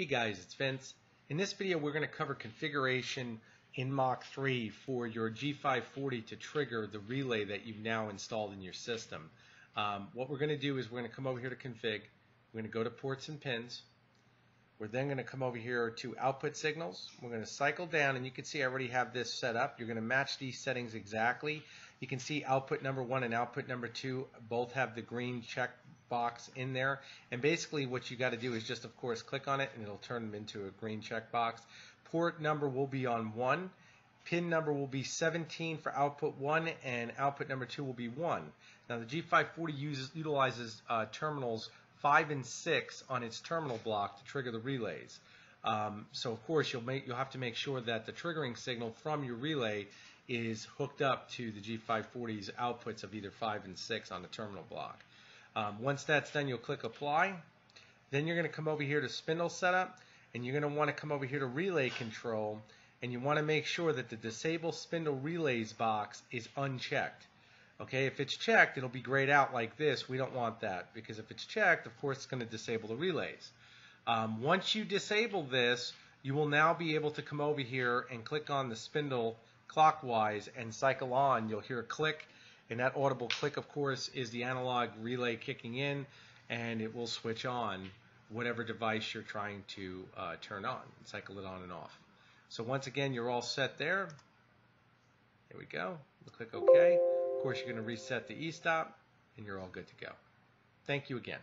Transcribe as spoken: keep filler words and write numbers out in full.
Hey guys, it's Vince. In this video we're going to cover configuration in Mach three for your G five forty to trigger the relay that you've now installed in your system. Um, what we're going to do is we're going to come over here to config. We're going to go to ports and pins. We're then going to come over here to output signals. We're going to cycle down, and you can see I already have this set up. You're going to match these settings exactly. You can see output number one and output number two both have the green check box in there, and basically what you got to do is just of course click on it and it'll turn them into a green checkbox. Port number will be on one, pin number will be seventeen for output one, and output number two will be one. Now the G five forty uses utilizes uh, terminals five and six on its terminal block to trigger the relays. Um, so of course you'll make you'll have to make sure that the triggering signal from your relay is hooked up to the G five forty's outputs of either five and six on the terminal block. Um, once that's done, you'll click apply. Then you're going to come over here to spindle setup, and you're going to want to come over here to relay control, and you want to make sure that the disable spindle relays box is unchecked. Okay, if it's checked, it'll be grayed out like this. We don't want that, because if it's checked, of course, it's going to disable the relays. Um, once you disable this, you will now be able to come over here and click on the spindle clockwise and cycle on. You'll hear a click. And that audible click, of course, is the analog relay kicking in, and it will switch on whatever device you're trying to uh, turn on, and cycle it on and off. So once again, you're all set there. There we go. We'll click OK. Of course, you're going to reset the e-stop, and you're all good to go. Thank you again.